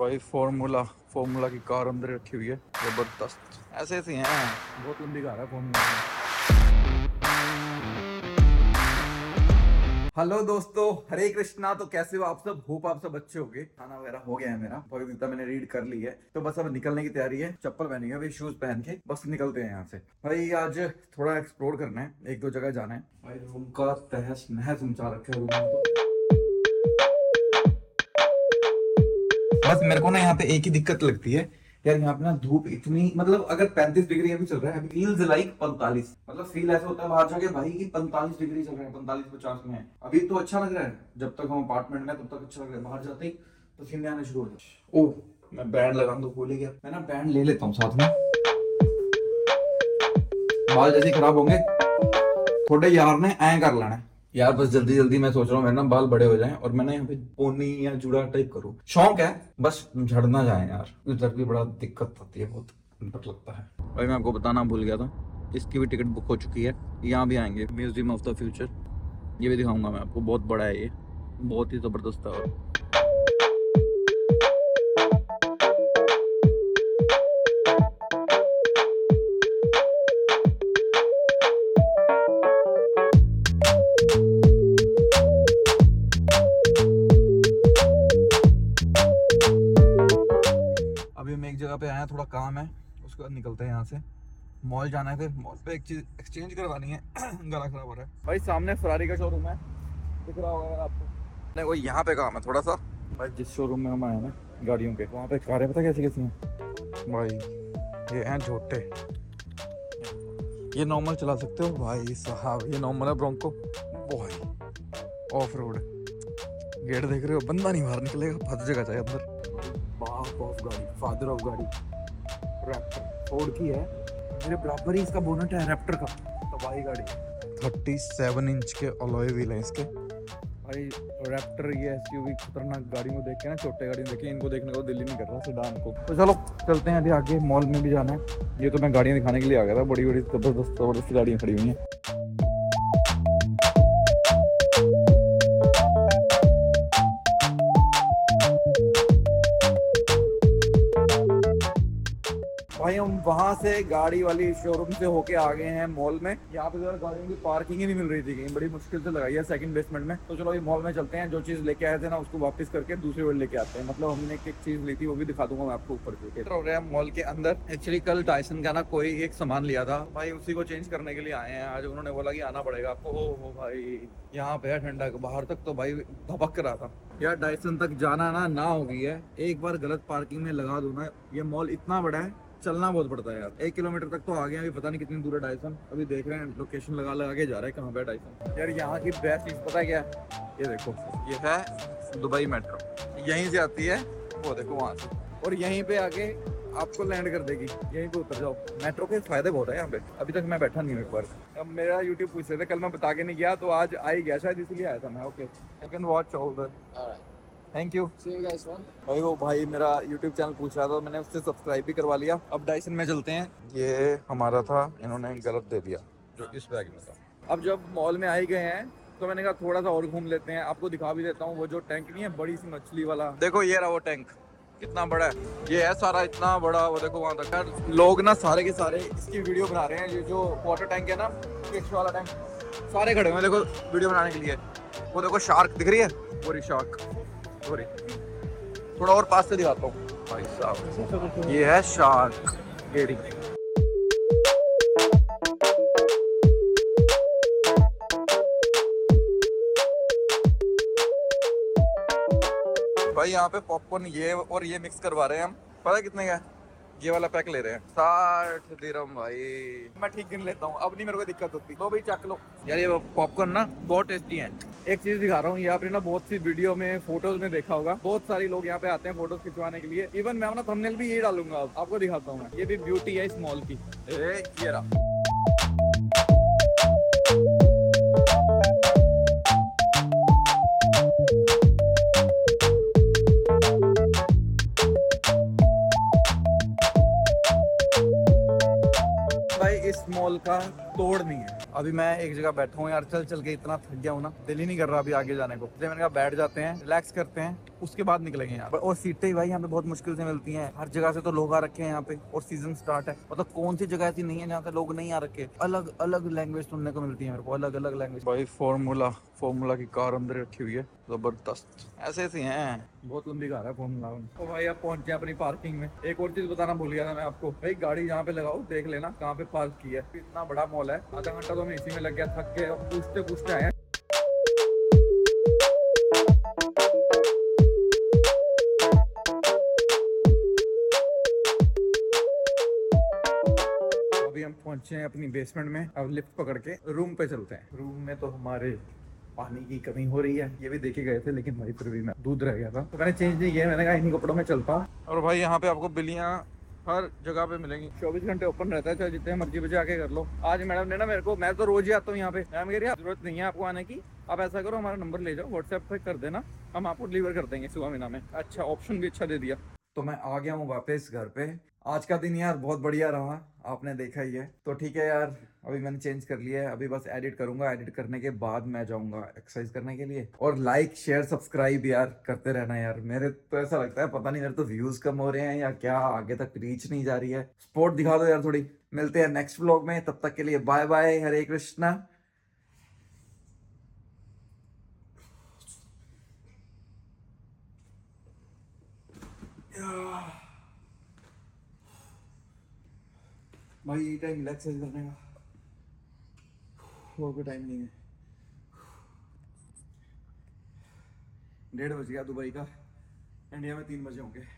भाई फॉर्मूला की कार अंदर रखी हुई है, जबरदस्त। ऐसे ऐसे हैं, बहुत लंबी कार है फॉर्मूला। हेलो दोस्तों, हरे कृष्णा। तो कैसे हो आप सब? होप आप सब अच्छे होंगे। खाना वगैरह हो गया है मेरा, भगवदगीता मैंने रीड कर ली है, तो बस अब निकलने की तैयारी है। चप्पल पहनी है, शूज पहन के बस निकलते हैं यहाँ से। भाई आज थोड़ा एक्सप्लोर करना है, एक दो जगह जाना है। भाई रूम का तहस नहस मचा रखे रूम। बस मेरे को ना यहाँ पे एक ही दिक्कत लगती है यार, यहाँ पे ना धूप इतनी, मतलब अगर 35 डिग्री अभी चल रहा है, फील्स लाइक 45, मतलब फील ऐसा होता है बाहर जाके भाई कि 45 डिग्री चल रहा है, 45-50 में है। अभी तो अच्छा लग रहा है, जब तक हम अपार्टमेंट में तब तक अच्छा लग रहा है, बाहर जाते ही तो फील आना शुरू हो जाए। ओह, मैं बैंड लगा दो, भूल गया। मैं ना बैंड ले लेता हूँ साथ में। बाल जैसे खराब होंगे थोड़े यार ने ऐ कर लेना यार, बस जल्दी जल्दी मैं सोच रहा हूँ मेरे ना बाल बड़े हो जाएं और मैं ना यहाँ पे पोनी या जुड़ा टाइप करूँ। शौक है, बस झड़ना जाए यार, उधर भी बड़ा दिक्कत आती है, बहुत डर लगता है। भाई मैं आपको बताना भूल गया था, इसकी भी टिकट बुक हो चुकी है। यहाँ भी आएंगे, म्यूजियम ऑफ द फ्यूचर, ये भी दिखाऊंगा मैं आपको। बहुत बड़ा है ये, बहुत ही जबरदस्त है। और पे आया, थोड़ा काम है, उसके बाद निकलते हैं यहाँ से। मॉल जाना है, फिर मॉल पे एक चीज एक्सचेंज करवानी है। गला खराब हो रहा है भाई। सामने फरारी का शोरूम है, दिख रहा होगा आपको। नहीं, वो यहाँ पे काम है थोड़ा सा। भाई जिस शोरूम में हम आए ना गाड़ियों के, वहाँ पे कारें पता कैसी कैसी हैं भाई। ये हैं छोटे, ये नॉर्मल चला सकते हो भाई साहब, ये नॉर्मल है। ब्रोंको भाई ऑफ रोड, गेट देख रहे हो, बंदा नहीं बाहर निकलेगा, फंस जगह चाहिए अंदर। बाप ऑफ गाड़ी, फादर ऑफ गाड़ी, रैप्टर फोर्ड की है, मेरे बराबर ही इसका बोनट है रैप्टर का। तबाही गाड़ी, 37 इंच के अलॉय व्हील हैं इसके भाई। रैप्टर ये एसयूवी खतरनाक गाड़ी में देख के ना, छोटे गाड़ी में देखे, इनको देखने को दिल्ली नहीं कर रहा सेडान को। तो चलो चलते हैं अभी आगे, मॉल में भी जाना है। ये तो मैं गाड़ियाँ दिखाने के लिए आ गया था, बड़ी बड़ी जबरदस्त गाड़ियाँ खड़ी हुई हैं। वहाँ से गाड़ी वाली शोरूम से होके आ गए हैं मॉल में। यहाँ पे गाड़ियों की पार्किंग ही नहीं मिल रही थी कहीं, बड़ी मुश्किल से लगाई है सेकंड बेसमेंट में। तो चलो ये मॉल में चलते हैं, जो चीज लेके आए थे ना उसको वापस करके दूसरी ओर लेके आते हैं। मतलब हमने एक चीज ली थी, वो भी दिखा दूंगा मैं आपको ऊपर के मॉल के अंदर। एक्चुअली कल डायसन का ना कोई एक सामान लिया था भाई, उसी को चेंज करने के लिए आए हैं आज। उन्होंने बोला कि आना पड़ेगा आपको। हो भाई यहाँ पे ठंडा बाहर तक तो भाई भपक रहा था यार। डायसन तक जाना ना हो गई है, एक बार गलत पार्किंग में लगा दो ना। ये मॉल इतना बड़ा है, चलना बहुत पड़ता है यार। 1 किलोमीटर तक तो आ गया, अभी पता नहीं कितनी दूर है डायसन। अभी देख रहे हैं, लोकेशन लगा के जा रहा है कहाँ पे डायसन। यार यहाँ की बेस्ट चीज पता है क्या है? ये देखो, ये है दुबई मेट्रो, यहीं से आती है, वो देखो वहाँ से, और यहीं पे आके आपको लैंड कर देगी, यहीं पे उतर जाओ। मेट्रो के फायदे बहुत है यहाँ पे। अभी तक मैं बैठा नहीं हूँ एक बार। अब मेरा यूट्यूब पूछ रहे थे, कल मैं बता के नहीं गया, तो आज आ ही गया शायद, इसलिए आया था मैं। Okay, you can watch all, thank you. भाई वो भाई मेरा यूट्यूब चैनल पूछ रहा था, मैंने उससे सब्सक्राइब भी करवा लिया। अब डायसन में चलते हैं। ये हमारा था, इन्होंने गलत दे दिया जो इस बैग में था। अब जब मॉल में आए गए हैं तो मैंने कहा थोड़ा सा और घूम लेते हैं, आपको दिखा भी देता हूँ। वो जो टैंक नहीं है, बड़ी सी मछली वाला, देखो ये रहा वो टैंक, कितना बड़ा है ये, है सारा इतना बड़ा। वो देखो वहाँ तक लोग ना सारे के सारे इसकी वीडियो बना रहे हैं। ये जो वाटर टैंक है ना, फिश वाला टैंक, सारे खड़े हुए देखो वीडियो बनाने के लिए। वो देखो शार्क दिख रही है, पूरी शार्क। थोड़ा और पास से दिखाता हूँ भाई साहब, ये है शार्क गेड़ी। भाई यहाँ पे पॉपकॉर्न ये और ये मिक्स करवा रहे हैं हम, पता कितने का है? ये वाला पैक ले रहे हैं 60 दिरहम। भाई मैं ठीक गिन लेता हूँ, अब नहीं मेरे को दिक्कत होती। तो भाई चख लो यार, ये पॉपकॉर्न ना बहुत टेस्टी है। एक चीज दिखा रहा हूँ, ये आपने ना बहुत सी वीडियो में, फोटोज में देखा होगा, बहुत सारे लोग यहाँ पे आते हैं फोटोज खिंचवाने के लिए। इवन मैं अपना थंबनेल भी ये डालूंगा, अब आपको दिखाता हूँ। ये भी ब्यूटी है इस मॉल की। ये रहा भाई इस मॉल का तोड़ नहीं है। अभी मैं एक जगह बैठा हूँ यार, चल चल के इतना थक गया हूँ ना, दिल ही नहीं कर रहा अभी आगे जाने को। इसलिए मैंने कहा बैठ जाते हैं, रिलैक्स करते हैं, उसके बाद निकलेंगे यार। और सीटें भाई यहाँ पे बहुत मुश्किल से मिलती हैं, हर जगह से तो लोग आ रखे हैं यहाँ पे, और सीजन स्टार्ट है, मतलब कौन सी जगह ऐसी नहीं है जहाँ से लोग नहीं आ रखे। अलग अलग लैंग्वेज सुनने को मिलती है मेरे को, अलग अलग लैंग्वेज। भाई फॉर्मूला की कार अंदर रखी हुई है, जबरदस्त। ऐसे ऐसी हैं, बहुत लंबी कार है फॉर्मूला। तो भाई आप पहुंच गए अपनी पार्किंग में। एक और चीज बताना भूल गया था मैं आपको, भाई गाड़ी यहाँ पे लगाओ, देख लेना कहाँ पे पार्क की है। इतना बड़ा मॉल है, आधा घंटा तो हमें इसी में लग गया, थक के पूछते पूछते आए। हम पहुंचे हैं अपनी बेसमेंट में, अब लिफ्ट पकड़ के रूम पे चलते हैं। रूम में तो हमारे पानी की कमी हो रही है, ये भी देखे गए थे, लेकिन भाई फिर भी मैं दूध रह गया था तो मैंने चेंज नहीं किया। मैंने कहा इन्हीं कपड़ों में चलता हूँ। और भाई यहाँ पे आपको बिल्लियाँ हर जगह पे मिलेंगी, 24 घंटे ओपन रहता है, चाहे जितने मर्जी बजे आके कर लो। आज मैडम ने ना मेरे को, मैं तो रोज ही आता हूँ यहाँ पे, मैम कह रही है जरूरत नहीं है आपको आने की, आप ऐसा करो हमारा नंबर ले जाओ, व्हाट्सएप पे कर देना, हम आपको डिलीवर कर देंगे सुबह महीना में। अच्छा ऑप्शन भी अच्छा दे दिया। तो मैं आ गया हूँ वापस घर पे। आज का दिन यार बहुत बढ़िया रहा, आपने देखा ही है। तो ठीक है यार, अभी मैंने चेंज कर लिया है, अभी बस एडिट करूंगा, एडिट करने के बाद मैं जाऊंगा एक्सरसाइज करने के लिए। और लाइक शेयर सब्सक्राइब यार करते रहना यार। मेरे तो ऐसा लगता है पता नहीं मेरे तो व्यूज कम हो रहे हैं या क्या, आगे तक रीच नहीं जा रही है। सपोर्ट दिखा दो यार थोड़ी। मिलते हैं नेक्स्ट व्लॉग में, तब तक के लिए बाय बाय, हरे कृष्णा। भाई ये टाइम रिलैक्सेशन करने का, और कोई टाइम नहीं है। 1:30 बज गया दुबई का, इंडिया में 3 बजे होंगे।